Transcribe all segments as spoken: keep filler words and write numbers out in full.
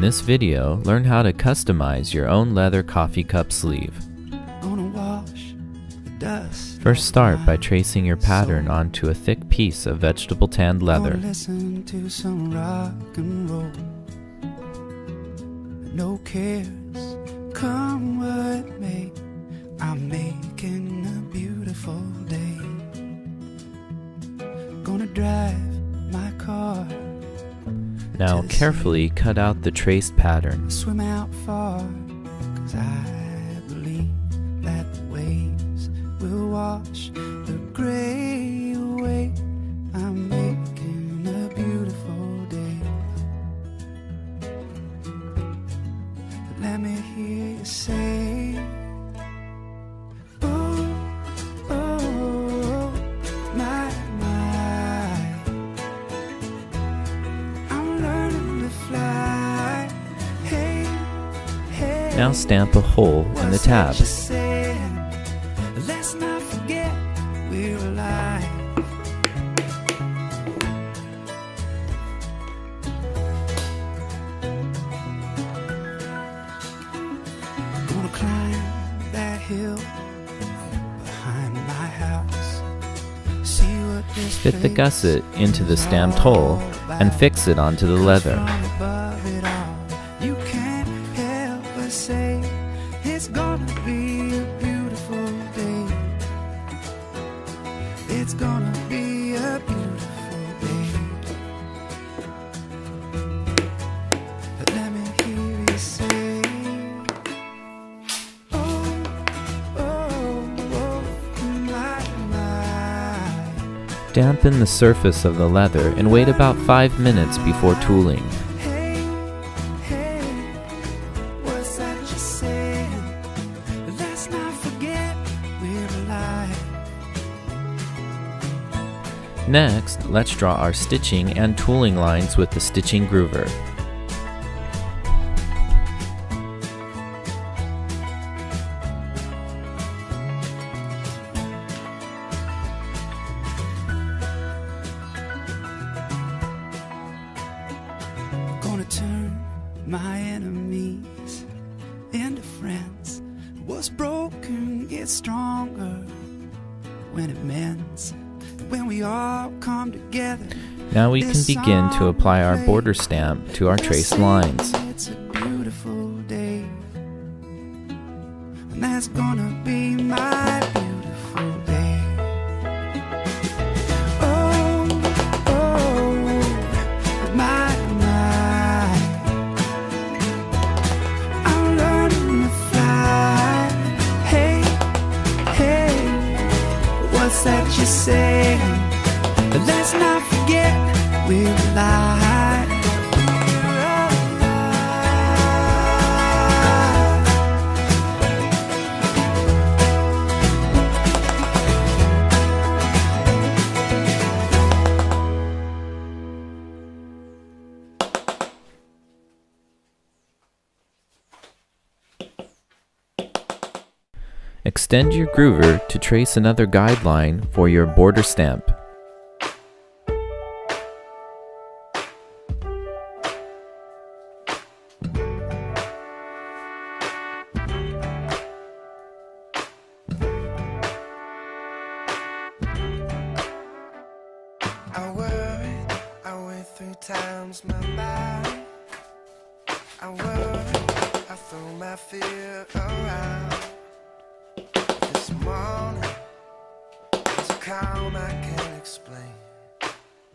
In this video, learn how to customize your own leather coffee cup sleeve. First, start by tracing your pattern onto a thick piece of vegetable tanned leather. Now carefully cut out the traced pattern. Swim out far, 'cause I believe that the waves will wash the gray away. I'm making a beautiful day. Let me hear you say, oh, oh, my, now stamp a hole in the tab. Let's not forget we're alive. Gonna climb that hill behind my house. See what this fit the gusset into the stamped hole and fix it onto the leather. Say it's gonna be a beautiful day. It's gonna be a beautiful day. But let me hear you say, oh, oh, oh, my, my. Dampen the surface of the leather and wait about five minutes before tooling. Next, let's draw our stitching and tooling lines with the stitching groover. Gonna turn my enemies into friends. What's broken gets stronger when it mends. When we all come together. Now we can begin to apply our border stamp to our traced lines. It's a beautiful day. And that's gonna be my beautiful day. Oh, oh, my, my. I'm learning to fly. Hey, hey, what's that you say? Let's not forget we're alive. We're alive. Extend your groover to trace another guideline for your border stamp. I worried, I went three times my mind. I worried, I throw my fear around. This morning, it's calm I can't explain.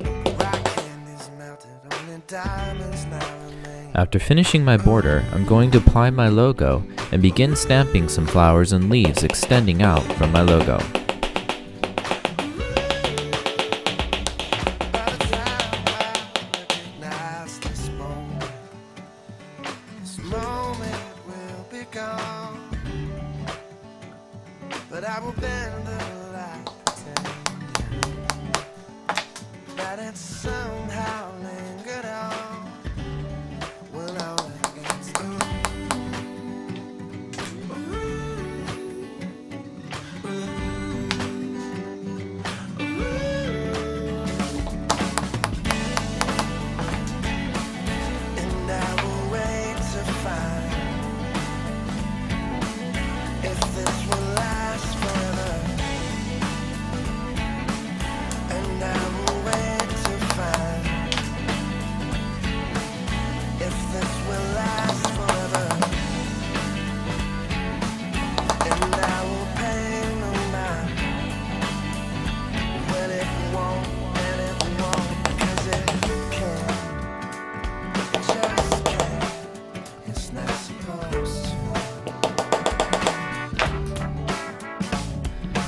Rock candy's melted, only diamonds now remain. After finishing my border, I'm going to apply my logo and begin stamping some flowers and leaves extending out from my logo. But I will bend the light that it somehow lingered on. When all that gets through, and I will wait.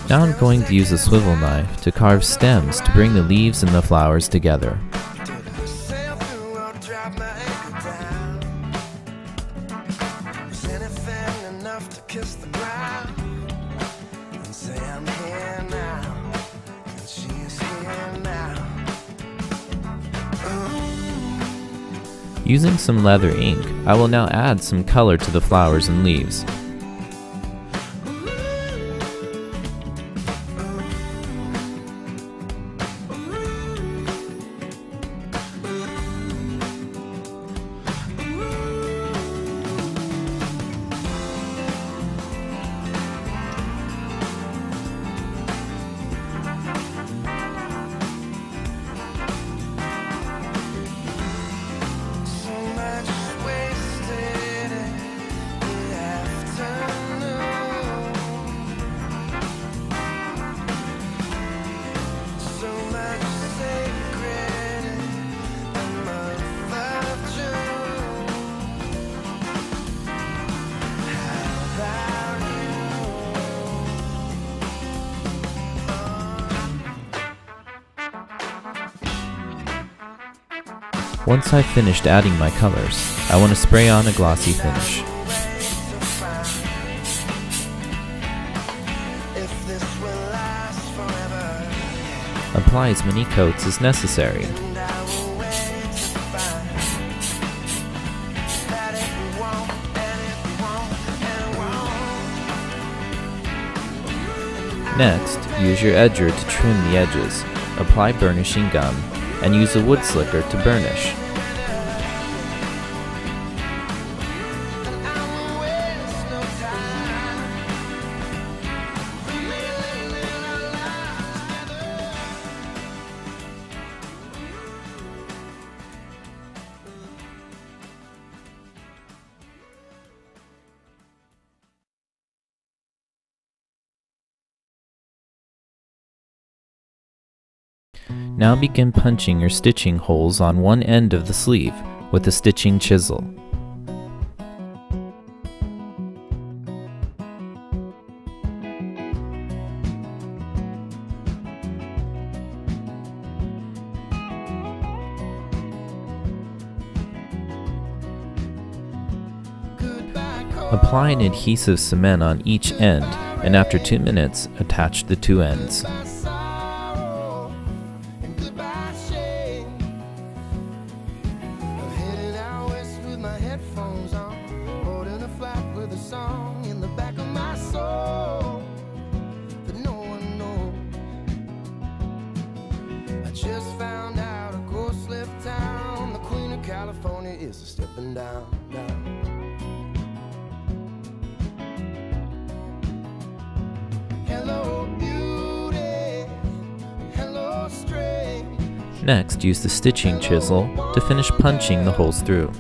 Now I'm going to use a swivel knife to carve stems to bring the leaves and the flowers together. Using some leather ink, I will now add some color to the flowers and leaves. Once I've finished adding my colors, I want to spray on a glossy finish. Apply as many coats as necessary. Next, use your edger to trim the edges. Apply burnishing gum and use a wood slicker to burnish. Now begin punching or stitching holes on one end of the sleeve with a stitching chisel. Apply an adhesive cement on each end, and after two minutes, attach the two ends. Next, use the stitching chisel to finish punching the holes through.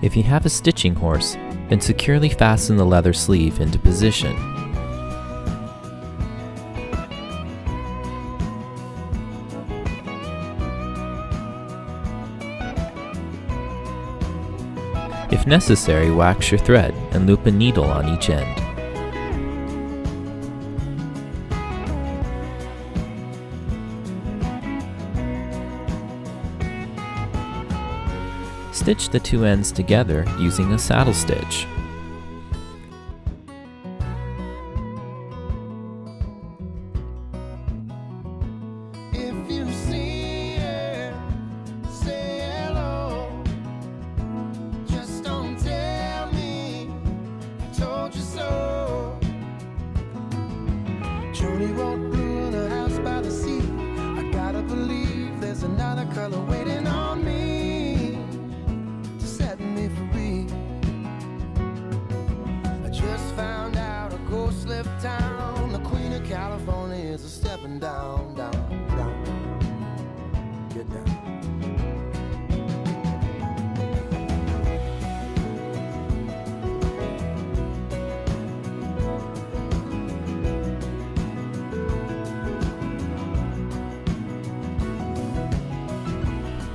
If you have a stitching horse, then securely fasten the leather sleeve into position. If necessary, wax your thread and loop a needle on each end. Stitch the two ends together using a saddle stitch.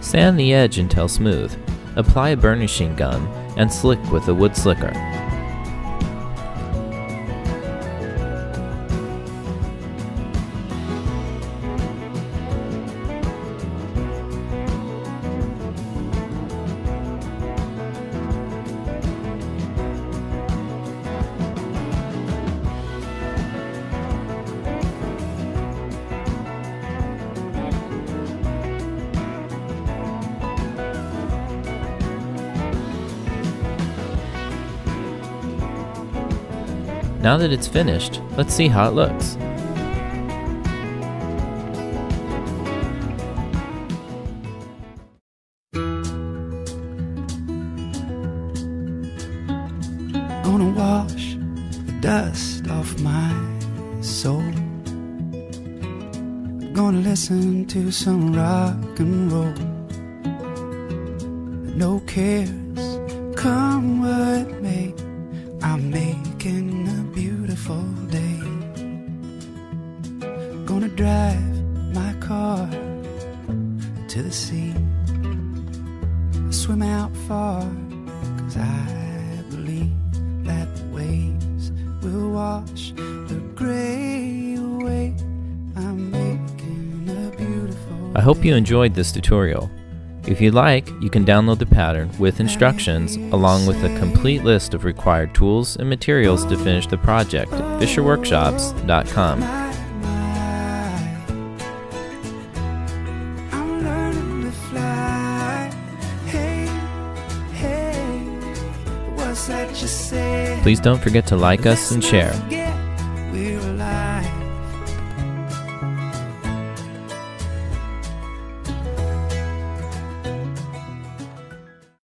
Sand the edge until smooth. Apply a burnishing gun and slick with a wood slicker. Now that it's finished, let's see how it looks. Gonna wash the dust off my soul. Gonna listen to some rock and roll. No cares, come what may, I'm making a beautiful day. Gonna drive my car to the sea, swim out far, 'cause I believe that the waves will wash the gray away. I'm making a beautiful day. I hope you enjoyed this tutorial. If you like, you can download the pattern with instructions along with a complete list of required tools and materials to finish the project at fischer workshops dot com. Please don't forget to like us and share.